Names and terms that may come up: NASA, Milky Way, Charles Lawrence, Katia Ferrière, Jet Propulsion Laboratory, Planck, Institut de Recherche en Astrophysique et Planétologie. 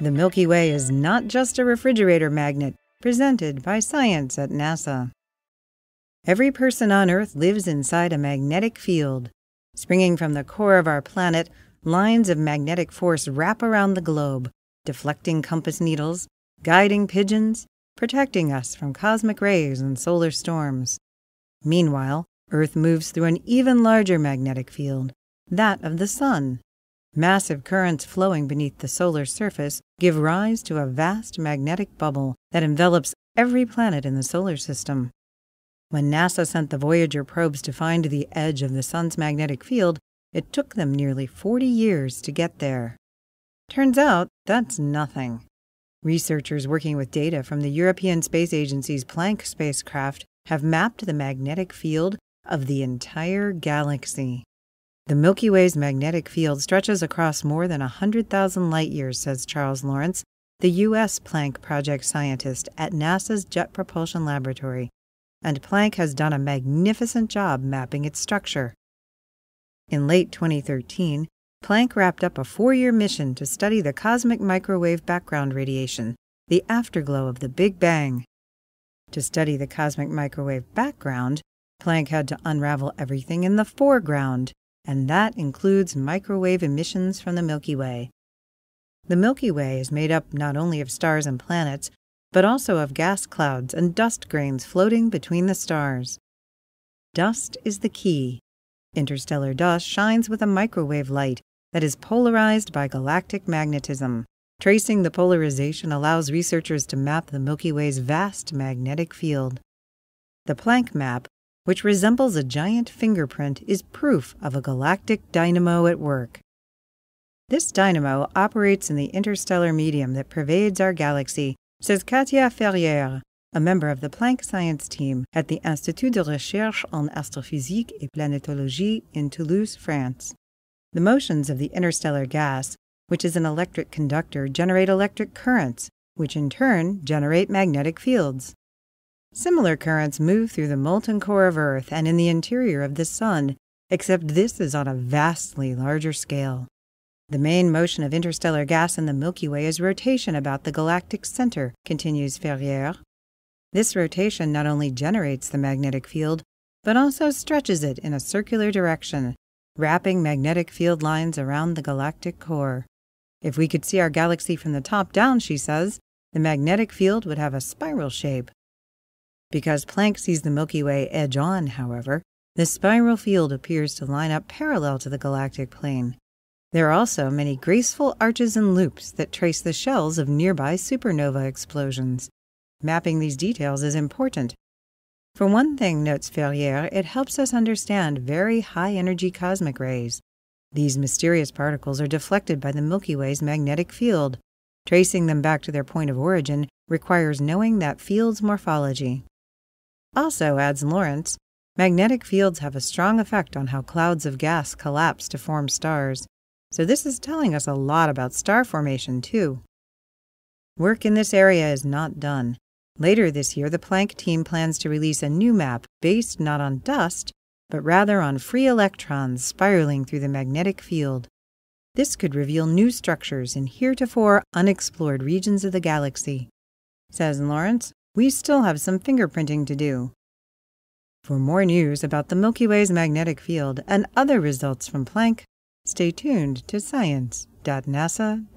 The Milky Way is not just a refrigerator magnet, presented by Science at NASA. Every person on Earth lives inside a magnetic field. Springing from the core of our planet, lines of magnetic force wrap around the globe, deflecting compass needles, guiding pigeons, protecting us from cosmic rays and solar storms. Meanwhile, Earth moves through an even larger magnetic field, that of the Sun. Massive currents flowing beneath the solar surface give rise to a vast magnetic bubble that envelops every planet in the solar system. When NASA sent the Voyager probes to find the edge of the Sun's magnetic field, it took them nearly 40 years to get there. Turns out, that's nothing. Researchers working with data from the European Space Agency's Planck spacecraft have mapped the magnetic field of the entire galaxy. The Milky Way's magnetic field stretches across more than 100,000 light-years, says Charles Lawrence, the U.S. Planck project scientist at NASA's Jet Propulsion Laboratory, and Planck has done a magnificent job mapping its structure. In late 2013, Planck wrapped up a 4-year mission to study the cosmic microwave background radiation, the afterglow of the Big Bang. To study the cosmic microwave background, Planck had to unravel everything in the foreground, and that includes microwave emissions from the Milky Way. The Milky Way is made up not only of stars and planets, but also of gas clouds and dust grains floating between the stars. Dust is the key. Interstellar dust shines with a microwave light that is polarized by galactic magnetism. Tracing the polarization allows researchers to map the Milky Way's vast magnetic field. The Planck map, which resembles a giant fingerprint, is proof of a galactic dynamo at work. This dynamo operates in the interstellar medium that pervades our galaxy, says Katia Ferrière, a member of the Planck science team at the Institut de Recherche en Astrophysique et Planétologie in Toulouse, France. The motions of the interstellar gas, which is an electric conductor, generate electric currents, which in turn generate magnetic fields. Similar currents move through the molten core of Earth and in the interior of the Sun, except this is on a vastly larger scale. The main motion of interstellar gas in the Milky Way is rotation about the galactic center, continues Ferrière. This rotation not only generates the magnetic field, but also stretches it in a circular direction, wrapping magnetic field lines around the galactic core. If we could see our galaxy from the top down, she says, the magnetic field would have a spiral shape. Because Planck sees the Milky Way edge on, however, the spiral field appears to line up parallel to the galactic plane. There are also many graceful arches and loops that trace the shells of nearby supernova explosions. Mapping these details is important. For one thing, notes Ferrière, it helps us understand very high-energy cosmic rays. These mysterious particles are deflected by the Milky Way's magnetic field. Tracing them back to their point of origin requires knowing that field's morphology. Also, adds Lawrence, magnetic fields have a strong effect on how clouds of gas collapse to form stars, so this is telling us a lot about star formation, too. Work in this area is not done. Later this year, the Planck team plans to release a new map based not on dust, but rather on free electrons spiraling through the magnetic field. This could reveal new structures in heretofore unexplored regions of the galaxy. Says Lawrence, we still have some fingerprinting to do. For more news about the Milky Way's magnetic field and other results from Planck, stay tuned to science.nasa.gov.